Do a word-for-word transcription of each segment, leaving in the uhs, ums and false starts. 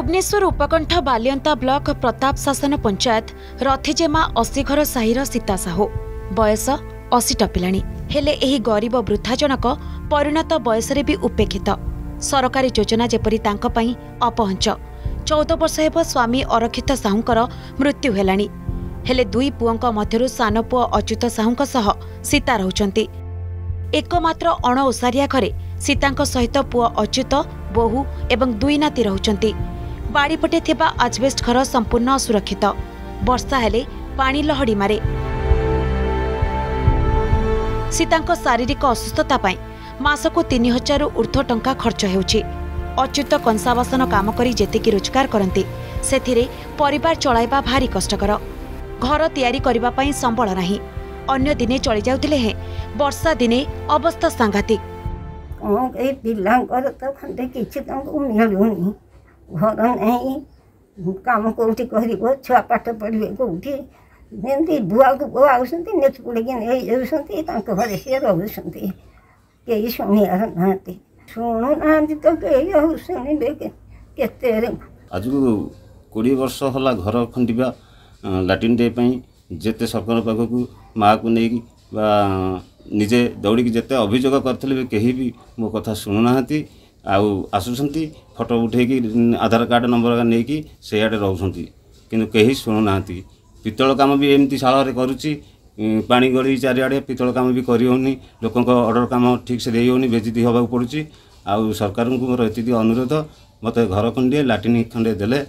भुवनेश्वर उपकंठ बालियंता ब्लॉक प्रताप शासन पंचायत रथेजेमा अशीघर साहिर सीता साहू बयस अशी टपिलाणी हेले एही गरीब वृद्धा जनक परिणत बयस रे भी उपेक्षित सरकारी योजना जेपरी तांका पई अपहंच चौदह वर्ष हेबो स्वामी अरक्षित साहूंकर मृत्यु हेलाणी हेले दुई पुओंक मध्यरु सान पुओ अच्युत साहूंक सह सीता रहउचंती एकमात्र अणओसारिया घरे सीतांक सहित पुओ अच्युत बहु एवं दुई नाती रहउचंती बाड़ीपटे थिबा आजबेस्ट घर संपूर्ण असुरक्षित वर्षा हेले पानी लहड़ी मारे सीतांक शारीरिक असुस्थता पाई मासको तीन हजार ऊर्ध्व टंका खर्च हेउची अच्युत कंसावासन काम करी जेतेकी रोजगार करंती सेथिरे परिवार चलाइबा भारी कष्टकर घर तयारी करिबा पाई संबल नाही अन्य दिने चली जाउतिले हे वर्षा दिने अवस्था सांघातिक ए बिलांगर तो खंडे किछि त उनियलुनी घर नाही काम कोठी करिवो छुआ पाठ पढिवे कोठी नेंदी बुआ को बुआ उसंती नेच पुडगी ने एउसंती तांको घरे से रहउसंती के ई सुनी आंती सुनो आंती तो के एउसनी बेके केते आज को बीस वर्ष होला घर खंडीबा लैट्रिन दे पई जेते सरकार पाखो को मां को नेगी बा निजे दौड़ी की जिते अभियोग करते कहीं भी मो कथा शुणुना आसुँच फटो उठेकी आधार कार्ड नंबर नहीं से आड़े रोच कहीं शुणुना पित्तल काम भी एमती साल करुच्ची पानी गड़ी चारिड़े पित्तल काम भी करनी लोक अर्डर कम ठीक से देहनी बेजिदी हाँ पड़ी आउ सरकार को मोर ये अनुरोध मत घर खंडे लाट्रिन खंडे दे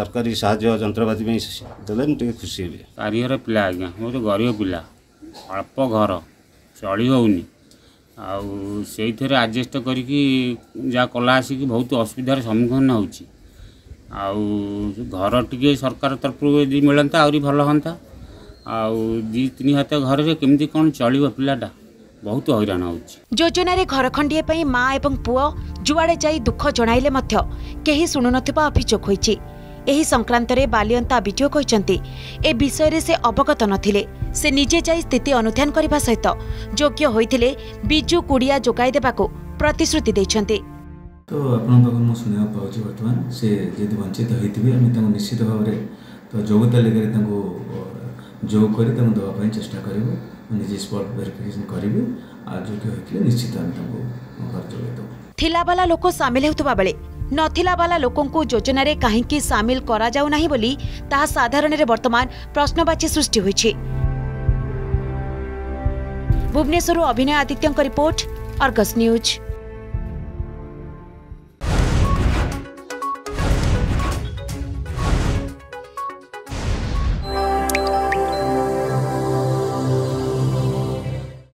सरकारी साहय जंत्रपाती दे खुशी हे चारिघर पिला आज बहुत गरीब पिला अल्प घर चली होनी आडजस्ट करी जा कला आसिक बहुत असुविधार सम्मुखीन होर टी सरकार तरफ यदि मिलता आहरी भल हाँ आई तीन हाथ घर से केमती कौन चलो पिलाटा बहुत हैरान योजन घर खंडीएं माँ और पुआ जुआड़े जा दुख जन कहीं शुणुन अभियोग होती एही संक्रांत रे बालियंता विडियो कहते ए विषय रे से अवगत नथिले से निजे जाई स्थिति अनुध्यान करने सहित योग्य होइथिले बिजु कुड़िया जोगाई देबाको प्रतिश्रुति देछन्ते तो आपन पाखन मु सुनिया पाउछि वर्तमान से जेदि वंचित होइथिबे आमे तांको निश्चित भाव रे तो योग्यता लेकर तांको जोग करि तांको दवा पय चेष्टा करिवो निजे स्पॉट वेरिफिकेशन करिवो आ योग्य होइथिले निश्चित आमे तांको कर्तव्य देतो थिलाबाला लोक शामिल हेउतबा बेले नथिला वाला लोकों को योजना रे कहीं की शामिल करा जाऊ नहीं बोली ताहा साधारण रे वर्तमान प्रश्नवाची सृष्टि हुई छे। भुवनेश्वर अभिनय आदित्यंक रिपोर्ट अर्गस न्यूज।